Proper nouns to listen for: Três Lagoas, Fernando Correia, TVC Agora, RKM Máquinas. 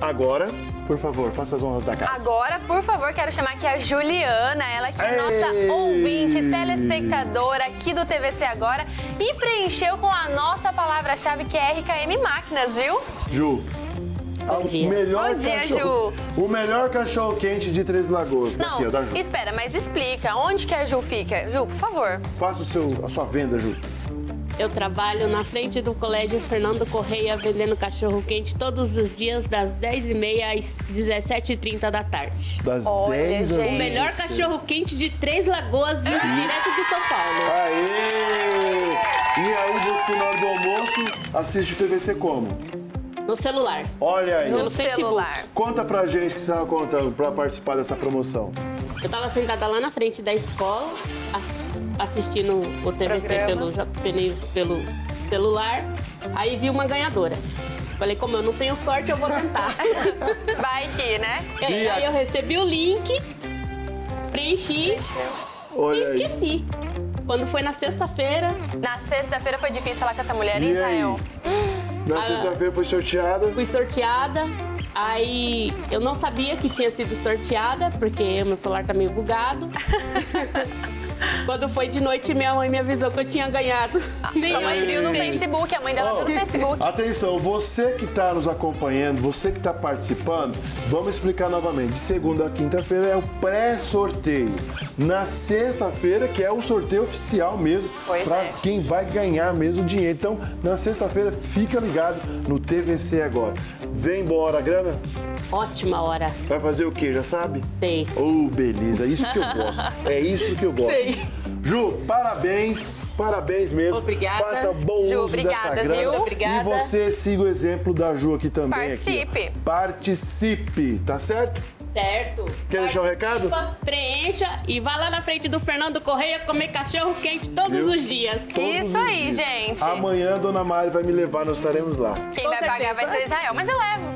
Agora, por favor, faça as honras da casa. Agora, por favor, quero chamar aqui a Juliana, ela que é nossa ouvinte, telespectadora aqui do TVC Agora e preencheu com a nossa palavra-chave que é RKM Máquinas, viu? Ju, bom dia. O melhor cachorro quente de Três Lagoas. Não, daqui, da Ju. Espera, mas explica, onde que a Ju fica? Ju, por favor. Faça a sua venda, Ju. Eu trabalho na frente do colégio Fernando Correia, vendendo cachorro-quente todos os dias, das 10h30 às 17h30 da tarde. Das 10h às 17h. O melhor cachorro-quente de Três Lagoas, vindo direto de São Paulo. Aê! E aí, você, na hora do almoço, assiste o TVC como? No celular. Olha aí. No Facebook. Conta pra gente o que você estava contando pra participar dessa promoção. Eu tava sentada lá na frente da escola, assistindo o TVC pelo celular, aí vi uma ganhadora. Falei, como eu não tenho sorte, eu vou tentar. Vai que, né? Aí eu recebi o link, preenchi e esqueci. Quando foi na sexta-feira... Na sexta-feira foi difícil falar com essa mulher, hein, Israel? Na sexta-feira foi sorteada? Fui sorteada. Aí eu não sabia que tinha sido sorteada, porque meu celular tá meio bugado. Quando foi de noite, minha mãe me avisou que eu tinha ganhado. Sua mãe viu no Facebook, a mãe dela viu no Facebook. Atenção, você que está nos acompanhando, você que está participando, vamos explicar novamente. De segunda a quinta-feira é o pré-sorteio. Na sexta-feira, que é o sorteio oficial mesmo, para quem vai ganhar mesmo o dinheiro. Então, na sexta-feira, fica ligado no TVC Agora. Vem embora, grana. Ótima hora. Vai fazer o quê? Já sabe? Sei. Oh, beleza. Isso que eu gosto. É isso que eu gosto. Sei. Ju, parabéns. Parabéns mesmo. Obrigada. Faça bom Ju, uso dessa grana. Viu? Obrigada. E você siga o exemplo da Ju aqui também. Participe. Aqui, participe. Tá certo? Certo. Quer deixar o recado? Preencha e vá lá na frente do Fernando Correia comer cachorro quente todos os dias. Isso aí, gente. Amanhã a Dona Mari vai me levar, nós estaremos lá. Quem vai pagar vai ser Israel, mas eu levo.